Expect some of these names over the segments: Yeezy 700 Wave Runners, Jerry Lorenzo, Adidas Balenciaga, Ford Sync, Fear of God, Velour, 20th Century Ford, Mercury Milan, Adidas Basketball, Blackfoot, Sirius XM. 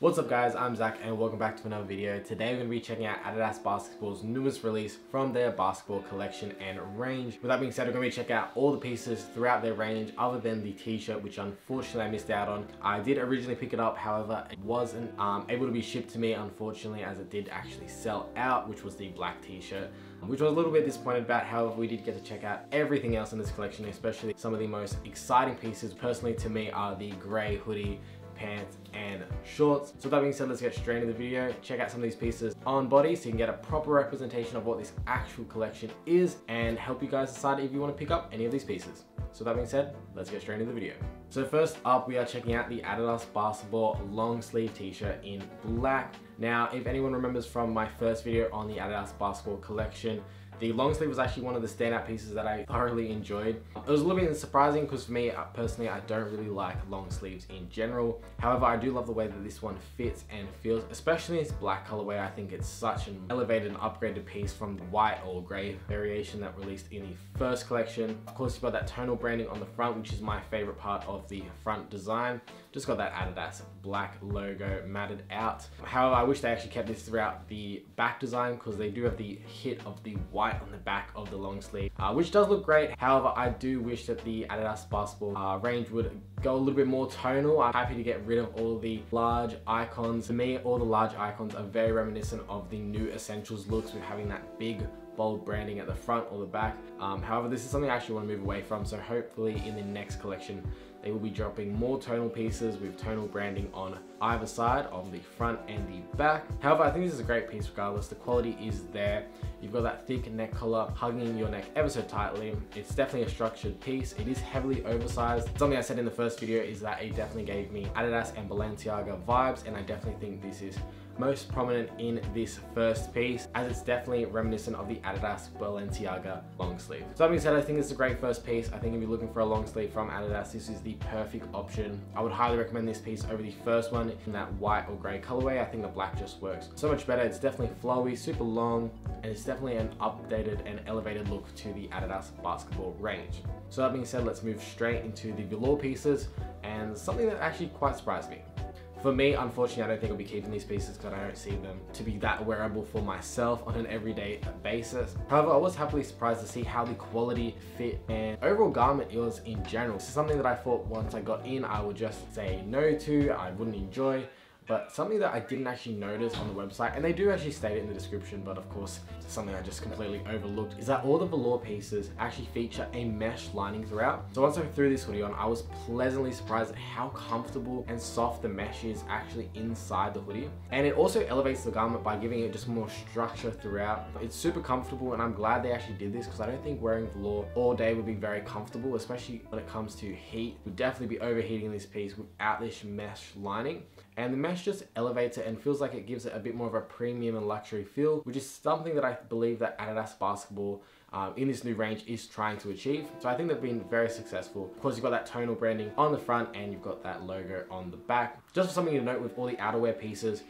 What's up guys, I'm Zach and welcome back to another video. Today we're going to be checking out Adidas Basketball's newest release from their basketball collection and range. With that being said, we're going to be checking out all the pieces throughout their range other than the t-shirt, which unfortunately I missed out on. I did originally pick it up, however it wasn't able to be shipped to me unfortunately, as it did actually sell out, which was the black t-shirt, which I was a little bit disappointed about. However, we did get to check out everything else in this collection, especially some of the most exciting pieces personally to me are the grey hoodie, pants and shorts. So that being said, let's get straight into the video, check out some of these pieces on body so you can get a proper representation of what this actual collection is and help you guys decide if you want to pick up any of these pieces. So that being said, let's get straight into the video. So first up, we are checking out the Adidas Basketball long sleeve t-shirt in black. Now, if anyone remembers from my first video on the Adidas Basketball collection, the long sleeve was actually one of the standout pieces that I thoroughly enjoyed. It was a little bit surprising because for me, personally, I don't really like long sleeves in general. However, I do love the way that this one fits and feels, especially in its black colorway. I think it's such an elevated and upgraded piece from the white or gray variation that released in the first collection. Of course, you've got that tonal branding on the front, which is my favorite part of the front design. Just got that Adidas black logo matted out. However, I wish they actually kept this throughout the back design because they do have the hit of the white on the back of the long sleeve, which does look great. However, I do wish that the Adidas Basketball range would go a little bit more tonal. I'm happy to get rid of all the large icons. For me, all the large icons are very reminiscent of the new Essentials looks with having that big bold branding at the front or the back. However, this is something I actually want to move away from, so hopefully in the next collection they will be dropping more tonal pieces with tonal branding on either side, on the front and the back. However, I think this is a great piece regardless. The quality is there. You've got that thick neck collar hugging your neck ever so tightly. It's definitely a structured piece. It is heavily oversized. Something I said in the first video is that it definitely gave me Adidas and Balenciaga vibes, and I definitely think this is most prominent in this first piece, as it's definitely reminiscent of the Adidas Balenciaga long sleeve. So that being said, I think it's a great first piece. I think if you're looking for a long sleeve from Adidas, this is the perfect option. I would highly recommend this piece over the first one in that white or grey colorway. I think the black just works so much better. It's definitely flowy, super long, and it's definitely an updated and elevated look to the Adidas Basketball range. So that being said, let's move straight into the Velour pieces, and something that actually quite surprised me. For me, unfortunately, I don't think I'll be keeping these pieces because I don't see them to be that wearable for myself on an everyday basis. However, I was happily surprised to see how the quality, fit, and overall garment is in general. This is something that I thought once I got in, I would just say no to, I wouldn't enjoy. But something that I didn't actually notice on the website, and they do actually state it in the description, but of course something I just completely overlooked, is that all the Velour pieces actually feature a mesh lining throughout. So once I threw this hoodie on, I was pleasantly surprised at how comfortable and soft the mesh is actually inside the hoodie, and it also elevates the garment by giving it just more structure throughout. It's super comfortable, and I'm glad they actually did this because I don't think wearing Velour all day would be very comfortable, especially when it comes to heat. Would definitely be overheating this piece without this mesh lining, and the mesh just elevates it and feels like it gives it a bit more of a premium and luxury feel, which is something that I believe that Adidas Basketball in this new range is trying to achieve. So I think they've been very successful. Of course, you've got that tonal branding on the front and you've got that logo on the back. Just for something to note with all the outerwear pieces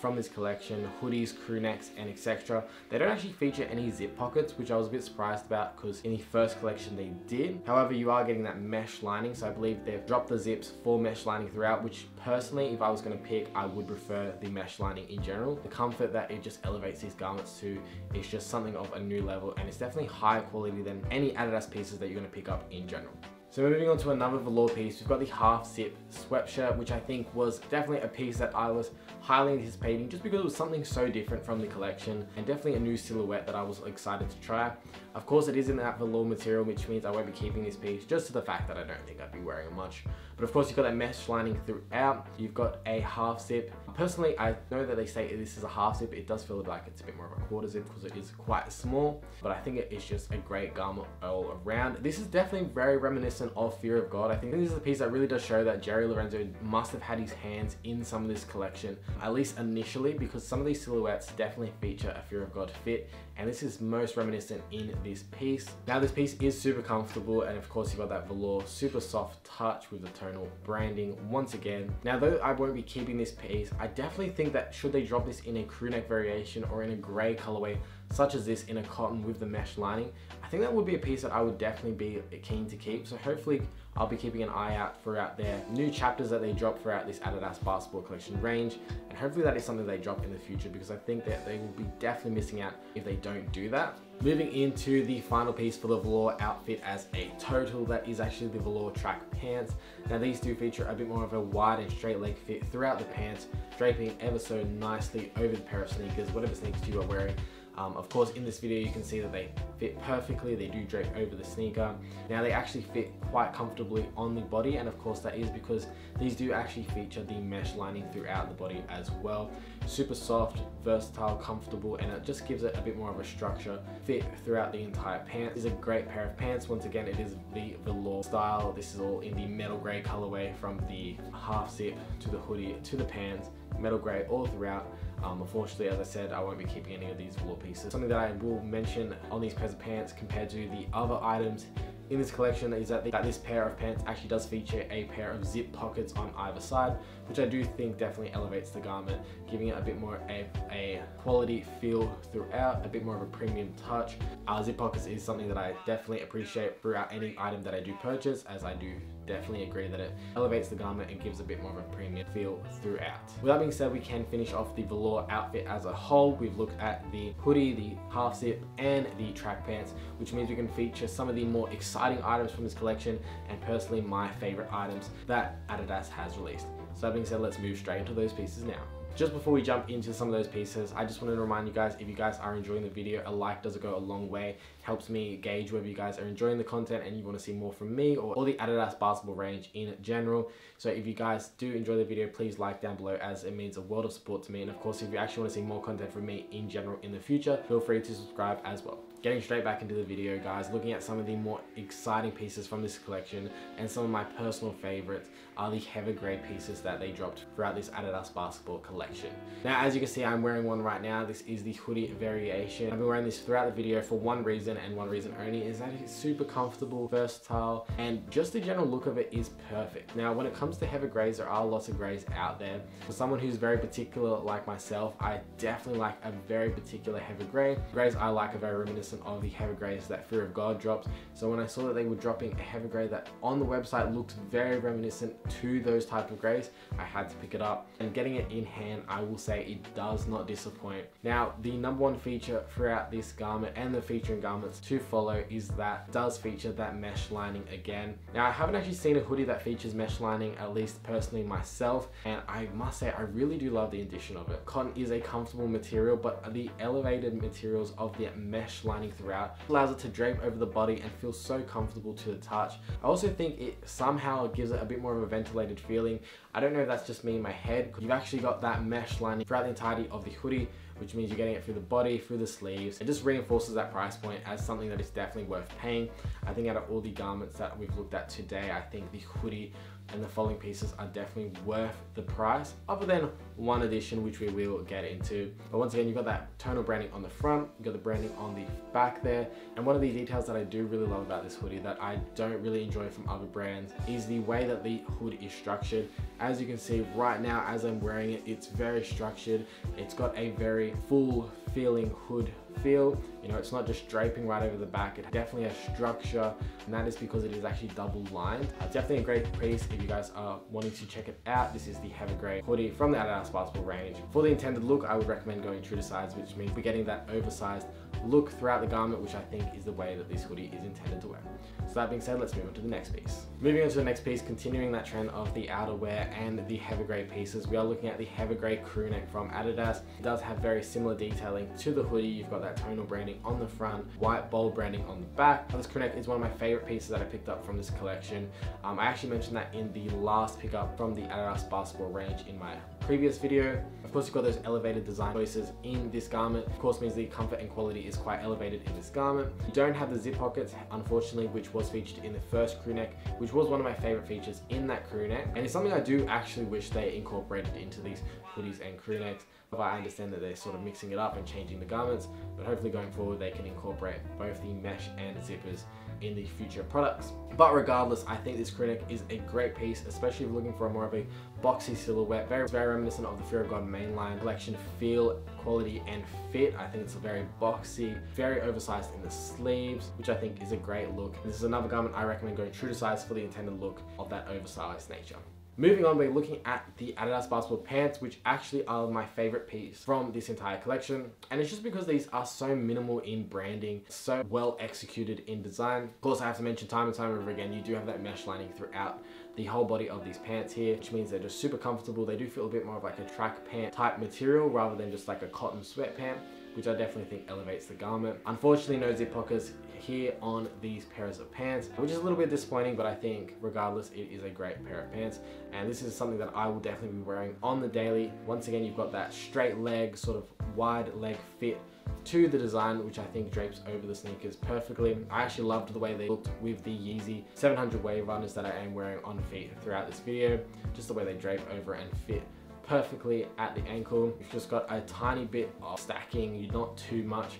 from this collection, hoodies, crew necks, and etc., they don't actually feature any zip pockets, which I was a bit surprised about because in the first collection they did. However, you are getting that mesh lining, so I believe they've dropped the zips for mesh lining throughout, which personally, if I was going to pick, I would prefer the mesh lining in general. The comfort that it just elevates these garments to is just something of a new level, and it's definitely higher quality than any Adidas pieces that you're going to pick up in general. So moving on to another Velour piece, we've got the half zip sweatshirt, which I think was definitely a piece that I was highly anticipating just because it was something so different from the collection, and definitely a new silhouette that I was excited to try. Of course, it is in that Velour material, which means I won't be keeping this piece just to the fact that I don't think I'd be wearing it much. But of course, you've got that mesh lining throughout. You've got a half zip. Personally, I know that they say this is a half zip. It does feel like it's a bit more of a quarter zip because it is quite small, but I think it is just a great garment all around. This is definitely very reminiscent of Fear of God. I think this is a piece that really does show that Jerry Lorenzo must have had his hands in some of this collection, at least initially, because some of these silhouettes definitely feature a Fear of God fit, and this is most reminiscent in this piece. Now, this piece is super comfortable, and of course you've got that Velour super soft touch with the tonal branding once again. Now, though I won't be keeping this piece, I definitely think that should they drop this in a crew neck variation or in a grey colorway such as this in a cotton with the mesh lining, I think that would be a piece that I would definitely be keen to keep. So hopefully I'll be keeping an eye out throughout their new chapters that they drop throughout this Adidas Basketball collection range, and hopefully that is something they drop in the future, because I think that they will be definitely missing out if they don't do that. Moving into the final piece for the Velour outfit as a total, that is actually the Velour track pants. Now these do feature a bit more of a wide and straight leg fit throughout the pants, draping ever so nicely over the pair of sneakers, whatever sneakers you are wearing. Of course, in this video you can see that they fit perfectly, they do drape over the sneaker. Now they actually fit quite comfortably on the body, and of course that is because these do actually feature the mesh lining throughout the body as well. Super soft, versatile, comfortable, and it just gives it a bit more of a structure fit throughout the entire pant. This is a great pair of pants. Once again, it is the Velour style. This is all in the metal grey colorway, from the half zip to the hoodie to the pants, metal grey all throughout. Unfortunately, as I said, I won't be keeping any of these Velour pieces. Something that I will mention on these pairs of pants compared to the other items in this collection is that this pair of pants actually does feature a pair of zip pockets on either side, which I do think definitely elevates the garment, giving it a bit more a quality feel throughout, a bit more of a premium touch. Zip pockets is something that I definitely appreciate throughout any item that I do purchase, as I do definitely agree that it elevates the garment and gives a bit more of a premium feel throughout. With that being said, we can finish off the Velour outfit as a whole. We've looked at the hoodie, the half zip, and the track pants, which means we can feature some of the more exciting items from this collection, and personally my favorite items that Adidas has released. So that being said, let's move straight into those pieces now. Just before we jump into some of those pieces, I just wanted to remind you guys, if you guys are enjoying the video, a like does go a long way. It helps me gauge whether you guys are enjoying the content and you want to see more from me or the Adidas Basketball range in general. So if you guys do enjoy the video, please like down below, as it means a world of support to me. And of course, if you actually want to see more content from me in general in the future, feel free to subscribe as well. Getting straight back into the video, guys, looking at some of the more exciting pieces from this collection, and some of my personal favorites are the heavy grade pieces that they dropped throughout this Adidas Basketball collection. Now, as you can see, I'm wearing one right now. This is the hoodie variation. I've been wearing this throughout the video for one reason and one reason only, is that it's super comfortable, versatile, and just the general look of it is perfect. Now, when it comes to heavy grays, there are lots of grays out there. For someone who's very particular like myself, I definitely like a very particular heavy gray. Grays I like are very reminiscent of the heavy grays that Fear of God drops. So when I saw that they were dropping a heavy grey that on the website looked very reminiscent to those type of grays, I had to pick it up, and getting it in hand, I will say it does not disappoint. Now, the number one feature throughout this garment and the featuring garments to follow is that it does feature that mesh lining again. Now, I haven't actually seen a hoodie that features mesh lining, at least personally myself, and I must say I really do love the addition of it. Cotton is a comfortable material, but the elevated materials of the mesh lining throughout allows it to drape over the body and feel so comfortable to the touch. I also think it somehow gives it a bit more of a ventilated feeling. I don't know if that's just me in my head. You've actually got that mesh lining throughout the entirety of the hoodie, which means you're getting it through the body, through the sleeves. It just reinforces that price point as something that is definitely worth paying. I think out of all the garments that we've looked at today, I think the hoodie and the following pieces are definitely worth the price, other than one addition, which we will get into. But once again, you've got that tonal branding on the front, you've got the branding on the back there. And one of the details that I do really love about this hoodie that I don't really enjoy from other brands is the way that the hood is structured. As you can see right now, as I'm wearing it, it's very structured. It's got a very full feeling hood feel. You know, it's not just draping right over the back. It definitely has structure, and that is because it is actually double lined. Definitely a great piece if you guys are wanting to check it out. This is the heavy grey hoodie from the Adidas Basketball range. For the intended look, I would recommend going true to size, which means we're getting that oversized look throughout the garment, which I think is the way that this hoodie is intended to wear. So that being said, let's move on to the next piece. Moving on to the next piece, continuing that trend of the outerwear and the heavy grey pieces, we are looking at the heavy grey crew neck from Adidas. It does have very similar detailing to the hoodie. You've got that tonal branding on the front, white bold branding on the back. This crew neck is one of my favorite pieces that I picked up from this collection. I actually mentioned that in the last pickup from the Adidas Basketball range in my previous video. Of course, you've got those elevated design choices in this garment. Of course, means the comfort and quality is quite elevated in this garment. You don't have the zip pockets, unfortunately, which was featured in the first crew neck, which was one of my favorite features in that crew neck. And it's something I do actually wish they incorporated into these hoodies and crew necks. But I understand that they're sort of mixing it up and changing the garments, but hopefully going forward, they can incorporate both the mesh and zippers in the future products. But regardless, I think this critic is a great piece, especially if you're looking for a more of a boxy silhouette, very reminiscent of the Fear of God mainline collection feel, quality and fit. I think it's very boxy, very oversized in the sleeves, which I think is a great look. This is another garment I recommend going true to size for the intended look of that oversized nature. Moving on, we're looking at the Adidas Basketball pants, which actually are my favorite piece from this entire collection. And it's just because these are so minimal in branding, so well executed in design. Of course, I have to mention time and time over again, you do have that mesh lining throughout the whole body of these pants here, which means they're just super comfortable. They do feel a bit more of like a track pant type material rather than just like a cotton sweat pant, which I definitely think elevates the garment. Unfortunately, no zip pockets here on these pairs of pants, which is a little bit disappointing, but I think regardless, it is a great pair of pants. And this is something that I will definitely be wearing on the daily. Once again, you've got that straight leg, sort of wide leg fit to the design, which I think drapes over the sneakers perfectly. I actually loved the way they looked with the Yeezy 700 Wave Runners that I am wearing on feet throughout this video, just the way they drape over and fit perfectly at the ankle. You've just got a tiny bit of stacking, not too much,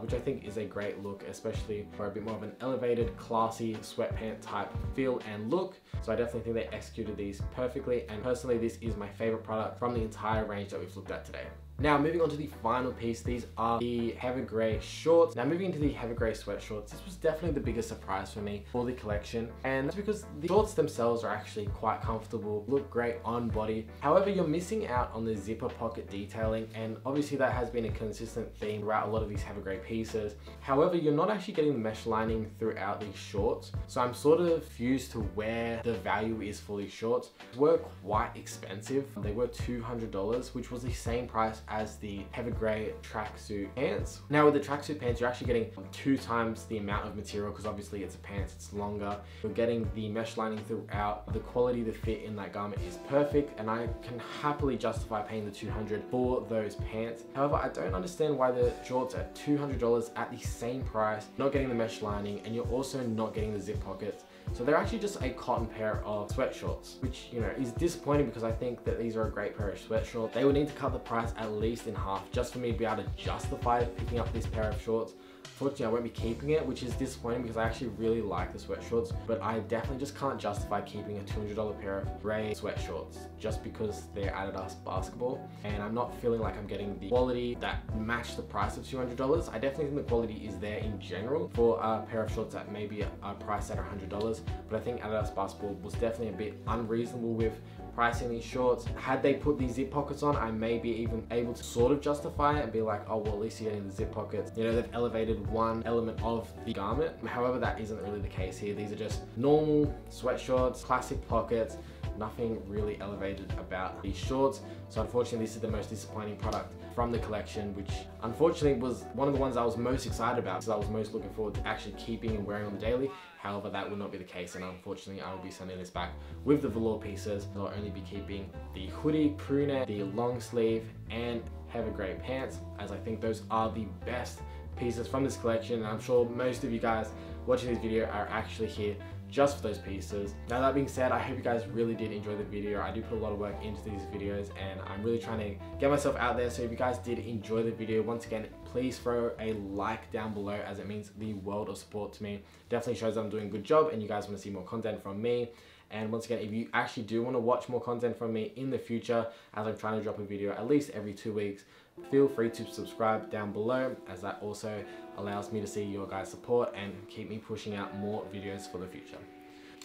which I think is a great look, especially for a bit more of an elevated, classy sweatpant type feel and look. So I definitely think they executed these perfectly, and personally this is my favorite product from the entire range that we've looked at today. Now moving on to the final piece, these are the heather grey shorts. Now moving into the heather grey sweatshorts, this was definitely the biggest surprise for me for the collection, and that's because the shorts themselves are actually quite comfortable, look great on body. However, you're missing out on the zipper pocket detailing, and obviously that has been a consistent theme throughout a lot of these heather grey pieces. However, you're not actually getting the mesh lining throughout these shorts, so I'm sort of confused to where the value is for these shorts. They were quite expensive. They were $200, which was the same price as the heather grey tracksuit pants. Now with the tracksuit pants, you're actually getting 2 times the amount of material, because obviously it's a pants, it's longer. You're getting the mesh lining throughout. The quality, the fit in that garment is perfect, and I can happily justify paying the $200 for those pants. However, I don't understand why the shorts are $200 at the same price, not getting the mesh lining, and you're also not getting the zip pockets. So they're actually just a cotton pair of sweatshorts, which, you know, is disappointing, because I think that these are a great pair of sweatshorts. They would need to cut the price at least in half just for me to be able to justify picking up this pair of shorts. Fortunately, I won't be keeping it, which is disappointing because I actually really like the sweatshorts, but I definitely just can't justify keeping a $200 pair of grey sweatshorts just because they're Adidas Basketball, and I'm not feeling like I'm getting the quality that matched the price of $200. I definitely think the quality is there in general for a pair of shorts that maybe are priced at $100, but I think Adidas Basketball was definitely a bit unreasonable with pricing these shorts. Had they put these zip pockets on, I may be even able to sort of justify it and be like, oh, well, at least you're getting the zip pockets. You know, they've elevated one element of the garment. However, that isn't really the case here. These are just normal sweatshorts, classic pockets, nothing really elevated about these shorts. So unfortunately, this is the most disappointing product from the collection, which unfortunately was one of the ones I was most excited about, because I was most looking forward to actually keeping and wearing on the daily. However, that will not be the case, and unfortunately I will be sending this back with the velour pieces. I'll only be keeping the hoodie, crewneck, the long sleeve and heather grey pants, as I think those are the best pieces from this collection, and I'm sure most of you guys watching this video are actually here just for those pieces. Now that being said, I hope you guys really did enjoy the video. I do put a lot of work into these videos, and I'm really trying to get myself out there. So if you guys did enjoy the video, once again, please throw a like down below, as it means the world of support to me. Definitely shows that I'm doing a good job and you guys want to see more content from me. And once again, if you actually do want to watch more content from me in the future, as I'm trying to drop a video at least every 2 weeks, feel free to subscribe down below, as that also allows me to see your guys' support and keep me pushing out more videos for the future.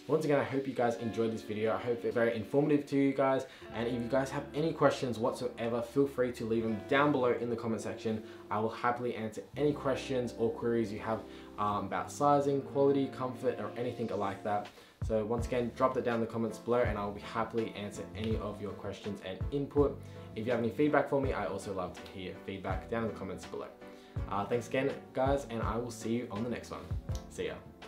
Once again, I hope you guys enjoyed this video. I hope it's very informative to you guys, and if you guys have any questions whatsoever, feel free to leave them down below in the comment section. I will happily answer any questions or queries you have about sizing, quality, comfort, or anything like that. So once again, drop that down in the comments below, and I'll be happily answer any of your questions and input. If you have any feedback for me, I also love to hear feedback down in the comments below. Thanks again, guys, and I will see you on the next one. See ya.